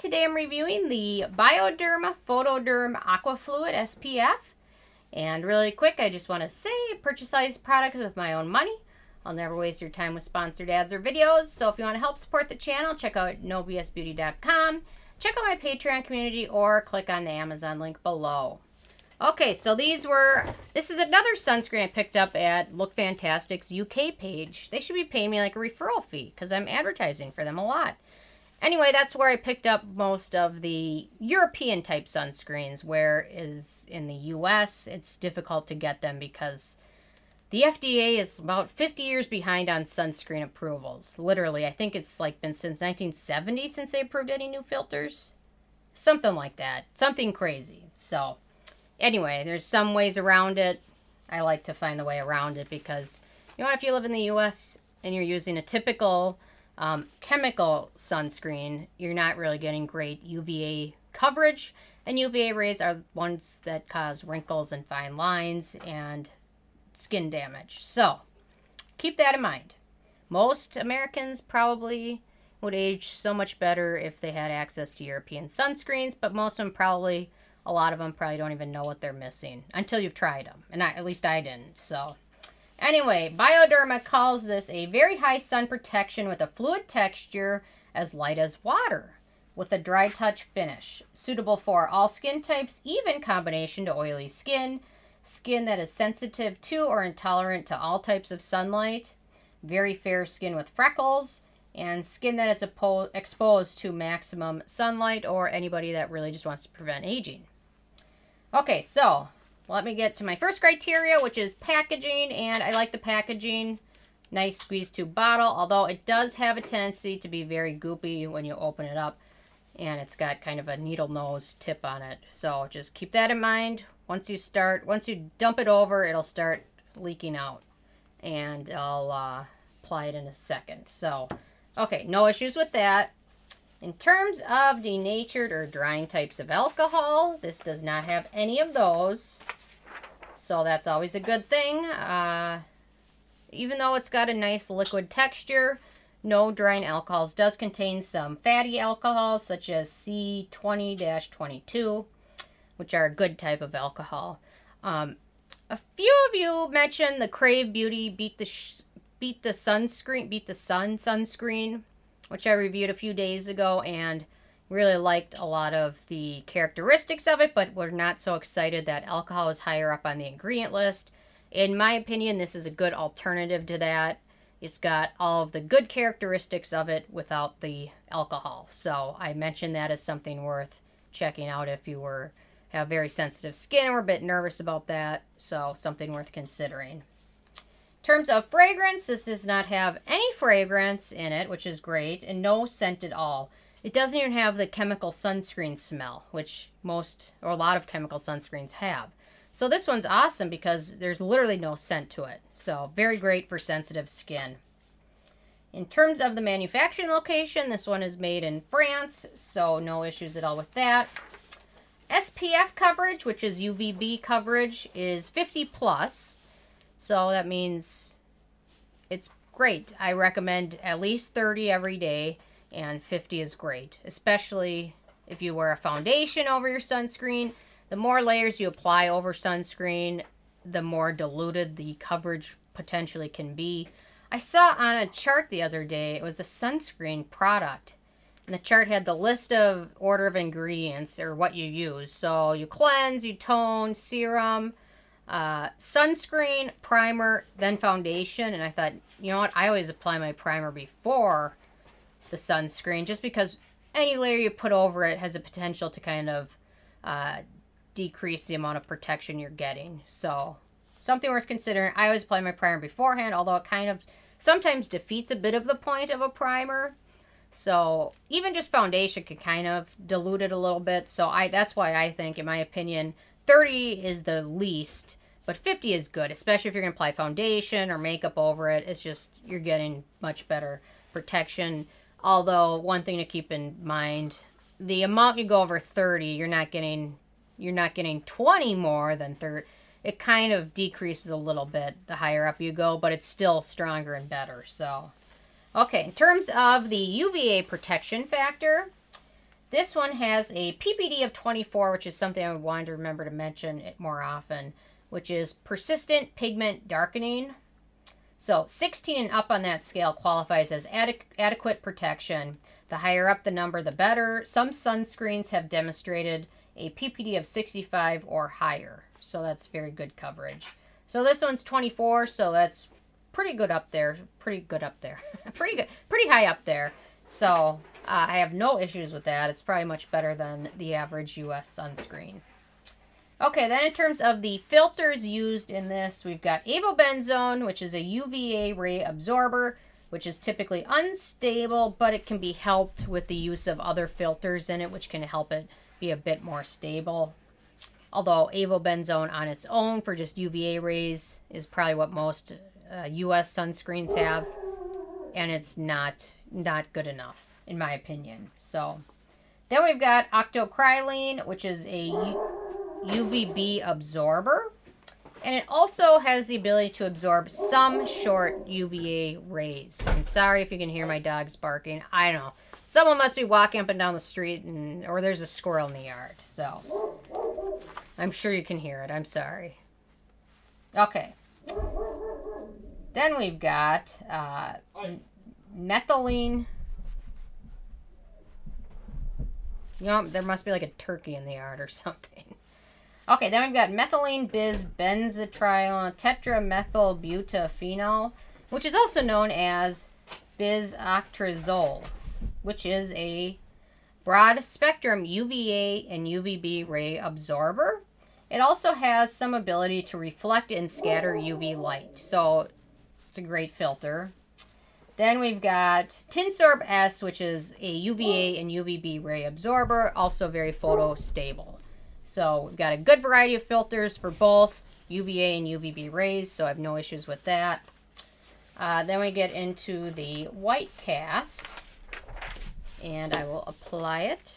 Today I'm reviewing the Bioderma Photoderm Aquafluid SPF. And really quick, I just want to say, purchase all these products with my own money. I'll never waste your time with sponsored ads or videos. So if you want to help support the channel, check out nobsbeauty.com, check out my Patreon community, or click on the Amazon link below. Okay, so this is another sunscreen I picked up at Look Fantastic's UK page. They should be paying me like a referral fee because I'm advertising for them a lot. Anyway, that's where I picked up most of the European type sunscreens, whereas in the US, it's difficult to get them because the FDA is about 50 years behind on sunscreen approvals. Literally, I think it's like been since 1970 since they approved any new filters. Something like that. Something crazy. So anyway, there's some ways around it. I like to find the way around it because, you know, if you live in the US and you're using a typical chemical sunscreen, you're not really getting great UVA coverage, and UVA rays are ones that cause wrinkles and fine lines and skin damage. So keep that in mind. Most Americans probably would age so much better if they had access to European sunscreens, but most of them probably, a lot of them probably don't even know what they're missing until you've tried them, and at least I didn't. So anyway, Bioderma calls this a very high sun protection with a fluid texture as light as water with a dry touch finish. Suitable for all skin types, even combination to oily skin, skin that is sensitive to or intolerant to all types of sunlight, very fair skin with freckles, and skin that is exposed to maximum sunlight, or anybody that really just wants to prevent aging. Okay, so let me get to my first criteria, which is packaging, and I like the packaging. Nice squeeze tube bottle, although it does have a tendency to be very goopy when you open it up, and it's got kind of a needle nose tip on it. So just keep that in mind. Once you dump it over, it'll start leaking out, and I'll apply it in a second. So, okay, no issues with that. In terms of denatured or drying types of alcohol, this does not have any of those. So that's always a good thing. Even though it's got a nice liquid texture, no drying alcohols. Does contain some fatty alcohols such as C20-22, which are a good type of alcohol. A few of you mentioned the Crave Beauty Beat the Sun sunscreen, which I reviewed a few days ago, and really liked a lot of the characteristics of it, but we're not so excited that alcohol is higher up on the ingredient list. In my opinion, this is a good alternative to that. It's got all of the good characteristics of it without the alcohol. So I mentioned that as something worth checking out if you have very sensitive skin or a bit nervous about that. So something worth considering. In terms of fragrance, this does not have any fragrance in it, which is great, and no scent at all. It doesn't even have the chemical sunscreen smell, which most, or a lot of chemical sunscreens have. So this one's awesome because there's literally no scent to it. So very great for sensitive skin. In terms of the manufacturing location, this one is made in France, so no issues at all with that. SPF coverage, which is UVB coverage, is 50+. So that means it's great. I recommend at least 30 every day, and 50 is great, especially if you wear a foundation over your sunscreen. The more layers you apply over sunscreen, the more diluted the coverage potentially can be. I saw on a chart the other day, it was a sunscreen product, and the chart had the list of order of ingredients or what you use. So you cleanse, you tone, serum, sunscreen, primer, then foundation. And I thought, you know what, I always apply my primer before the sunscreen, just because any layer you put over it has a potential to kind of decrease the amount of protection you're getting. So something worth considering. I always apply my primer beforehand, although it kind of sometimes defeats a bit of the point of a primer. So even just foundation can kind of dilute it a little bit. So that's why I think, in my opinion, 30 is the least, but 50 is good, especially if you're going to apply foundation or makeup over it. It's just, you're getting much better protection. Although, one thing to keep in mind, the amount you go over 30, you're not getting 20 more than 30. It kind of decreases a little bit the higher up you go, but it's still stronger and better. So, okay, in terms of the UVA protection factor, This one has a PPD of 24, which is something I would want to remember to mention it more often, which is persistent pigment darkening. So 16 and up on that scale qualifies as adequate protection. The higher up the number, the better. Some sunscreens have demonstrated a PPD of 65 or higher. So that's very good coverage. So this one's 24, so that's pretty good up there. Pretty good up there. Pretty good. Pretty high up there. So I have no issues with that. It's probably much better than the average U.S. sunscreen. Okay, then in terms of the filters used in this, we've got avobenzone, which is a UVA ray absorber, which is typically unstable, but it can be helped with the use of other filters in it, which can help it be a bit more stable. Although avobenzone on its own for just UVA rays is probably what most U.S. sunscreens have, and it's not good enough, in my opinion. So then we've got octocrylene, which is a UVB absorber, and it also has the ability to absorb some short UVA rays. And sorry if you can hear my dogs barking. I don't know. Someone must be walking up and down the street, or there's a squirrel in the yard. So I'm sure you can hear it. I'm sorry. Okay. Then we've got methylene. You know, there must be like a turkey in the yard or something. Okay, then we've got methylene bisbenzotriol tetramethylbutaphenol, which is also known as bisoctazole, which is a broad-spectrum UVA and UVB ray absorber. It also has some ability to reflect and scatter UV light, so it's a great filter. Then we've got Tinosorb S, which is a UVA and UVB ray absorber, also very photostable. So we've got a good variety of filters for both UVA and UVB rays, so I have no issues with that. Then we get into the white cast, and I will apply it.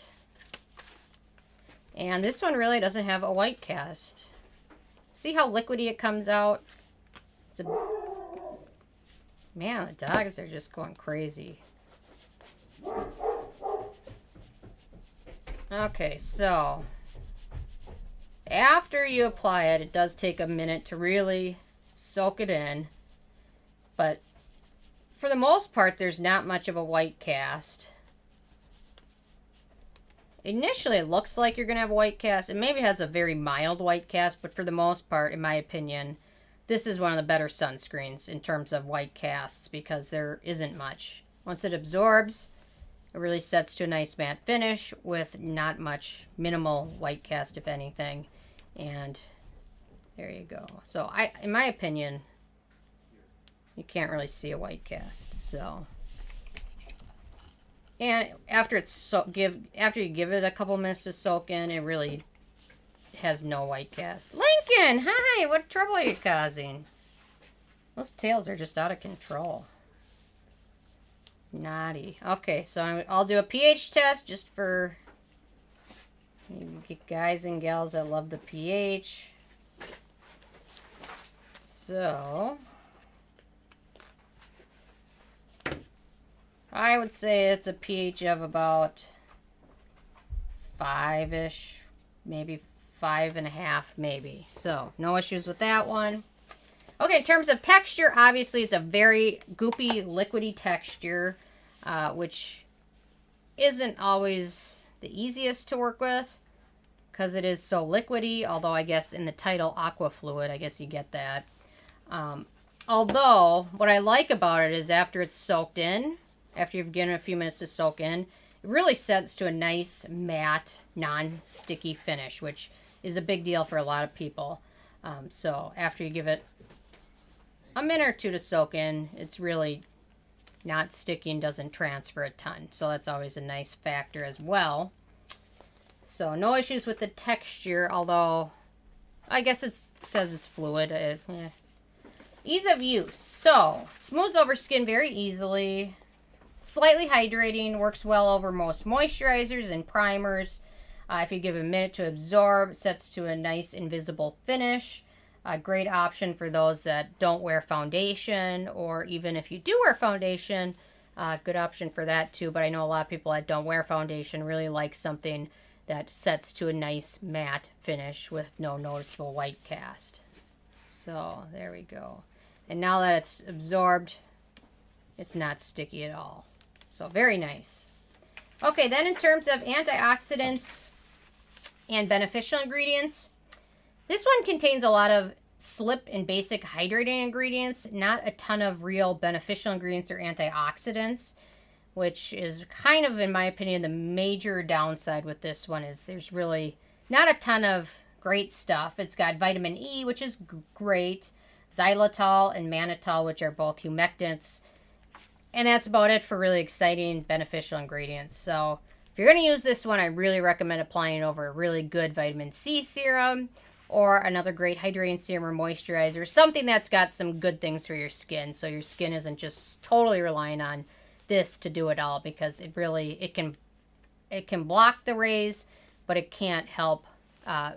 And this one really doesn't have a white cast. See how liquidy it comes out? It's a... Man, the dogs are just going crazy. Okay, so after you apply it, it does take a minute to really soak it in. But for the most part, there's not much of a white cast. Initially, it looks like you're going to have a white cast. It maybe has a very mild white cast, but for the most part, in my opinion, this is one of the better sunscreens in terms of white casts because there isn't much. Once it absorbs, it really sets to a nice matte finish with not much, minimal white cast, if anything. And there you go. So in my opinion, you can't really see a white cast. So, and after it's after you give it a couple minutes to soak in, it really has no white cast. Lincoln, hi! What trouble are you causing? Those tails are just out of control. Naughty. Okay, so I'll do a pH test just for guys and gals that love the pH. So I would say it's a pH of about 5-ish, maybe 5.5 maybe. So no issues with that one. Okay, in terms of texture, obviously it's a very goopy, liquidy texture, which isn't always the easiest to work with because it is so liquidy, although I guess in the title Aquafluid, I guess you get that. Although what I like about it is after it's soaked in, after you've given it a few minutes to soak in, it really sets to a nice matte, non-sticky finish, which is a big deal for a lot of people. So after you give it a minute or two to soak in, it's really not sticky and doesn't transfer a ton. So that's always a nice factor as well. So no issues with the texture, although I guess it says it's fluid. Ease of use. So smooths over skin very easily. Slightly hydrating. Works well over most moisturizers and primers. If you give it a minute to absorb, it sets to a nice invisible finish. A great option for those that don't wear foundation, or even if you do wear foundation, Good option for that too, but I know a lot of people that don't wear foundation really like something that sets to a nice matte finish with no noticeable white cast. So there we go. And now that it's absorbed, it's not sticky at all. So very nice. Okay, then in terms of antioxidants and beneficial ingredients, this one contains a lot of slip and basic hydrating ingredients, not a ton of real beneficial ingredients or antioxidants, which is kind of, in my opinion, the major downside with this one is there's really not a ton of great stuff. It's got vitamin E, which is great, xylitol and mannitol, which are both humectants, and that's about it for really exciting beneficial ingredients. So if you're going to use this one, I really recommend applying it over a really good vitamin C serum or another great hydrating serum or moisturizer, something that's got some good things for your skin, so your skin isn't just totally relying on this to do it all, because it really, it can block the rays, but it can't help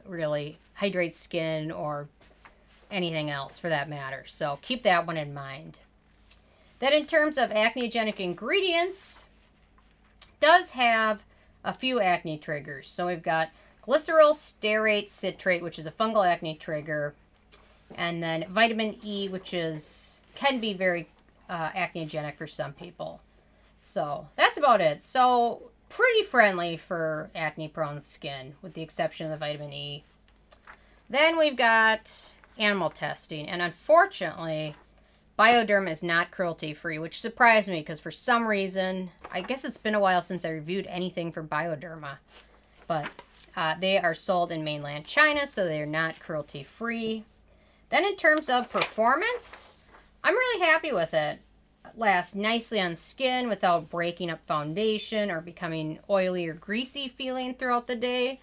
really hydrate skin or anything else for that matter. So keep that one in mind. Then in terms of acneogenic ingredients, it does have a few acne triggers. So we've got Glyceryl Stearate Citrate, which is a fungal acne trigger, and then vitamin E, which can be very acneogenic for some people. So that's about it. So pretty friendly for acne-prone skin, with the exception of the vitamin E. Then we've got animal testing, and unfortunately, Bioderma is not cruelty-free, which surprised me because for some reason, I guess it's been a while since I reviewed anything for Bioderma, but they are sold in mainland China, so they're not cruelty-free. Then in terms of performance, I'm really happy with it. It lasts nicely on skin without breaking up foundation or becoming oily or greasy feeling throughout the day.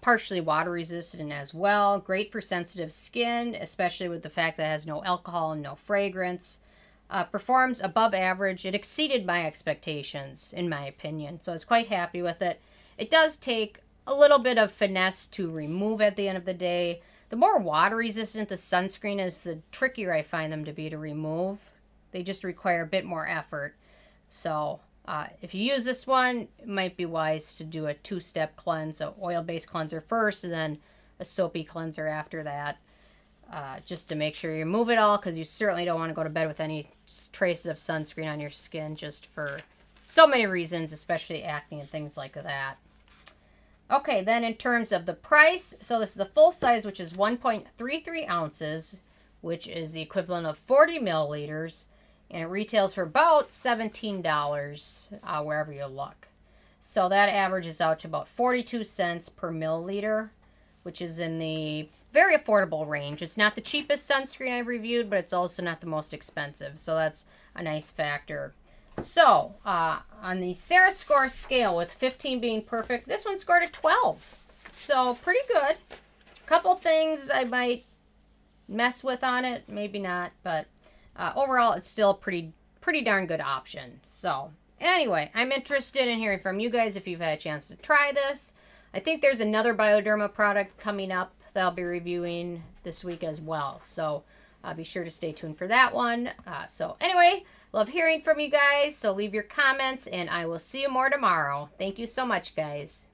Partially water resistant as well. Great for sensitive skin, especially with the fact that it has no alcohol and no fragrance. Performs above average. It exceeded my expectations, in my opinion, so I was quite happy with it. It does take a little bit of finesse to remove at the end of the day. The more water resistant the sunscreen is, the trickier I find them to be to remove. They just require a bit more effort. So if you use this one, it might be wise to do a two-step cleanse, an oil-based cleanser first and then a soapy cleanser after that, just to make sure you remove it all, because you certainly don't want to go to bed with any traces of sunscreen on your skin, just for so many reasons, especially acne and things like that. Okay, then in terms of the price, so this is a full size, which is 1.33 ounces, which is the equivalent of 40 milliliters, and it retails for about $17 wherever you look. So that averages out to about 42 cents per milliliter, which is in the very affordable range. It's not the cheapest sunscreen I've reviewed, but it's also not the most expensive, so that's a nice factor. So, on the Sarah score scale, with 15 being perfect, this one scored a 12. So, pretty good. A couple things I might mess with on it, maybe not, but overall, it's still a pretty darn good option. So, anyway, I'm interested in hearing from you guys if you've had a chance to try this. I think there's another Bioderma product coming up that I'll be reviewing this week as well. So, be sure to stay tuned for that one. So, anyway, love hearing from you guys, so leave your comments, and I will see you more tomorrow. Thank you so much, guys.